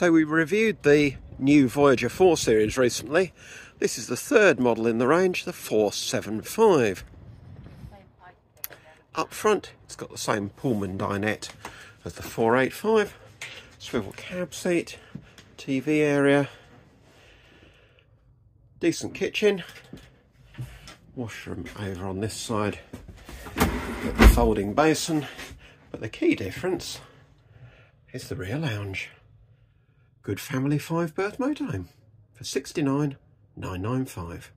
So we reviewed the new Voyager 4 series recently. This is the third model in the range, the 475. Up front, it's got the same Pullman dinette as the 485. Swivel cab seat, TV area, decent kitchen, washroom over on this side, got the folding basin, but the key difference is the rear lounge. Good family 5 berth motorhome for £69,995.